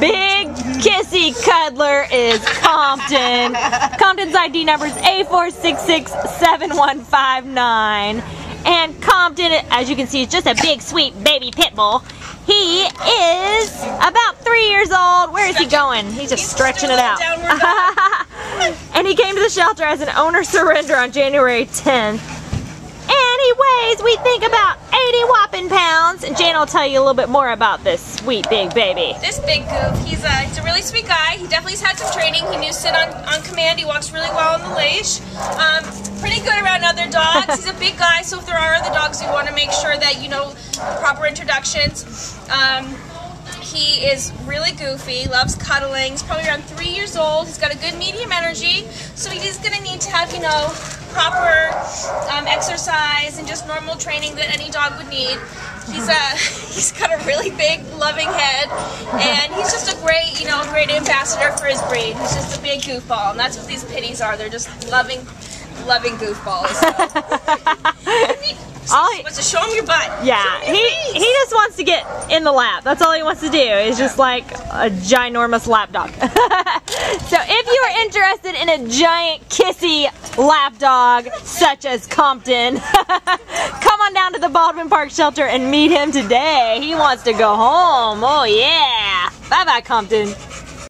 big kissy cuddler is Compton. Compton's ID number is A4667159. And Compton, as you can see, is just a big, sweet baby pit bull. He is about 3 years old. Where is he going? He's just stretching it out. And he came to the shelter as an owner surrender on January 10th. And he weighs, we think, about 80 whopping pounds. And Jan will tell you a little bit more about this sweet big baby. This big goof, he's a really sweet guy. He definitely's had some training. He knew sit on command. He walks really well on the leash. Pretty good around other dogs. He's a big guy, so if there are other dogs, we want to make sure that, you know, proper introductions. He is really goofy, loves cuddling. He's probably around 3 years old. He's got a good medium energy, so he's going to need to have, you know, proper exercise and just normal training that any dog would need. He's got a really big, loving head, and he's just a great, you know, great ambassador for his breed. He's just a big goofball, and that's what these pitties are. They're just loving goofballs. He wants to show him your butt. Yeah, he just wants to get in the lap. That's all he wants to do is just like a ginormous lap dog. So if you are interested in a giant kissy lap dog such as Compton, come on down to the Baldwin Park shelter and meet him today. He wants to go home. Oh yeah. Bye bye, Compton.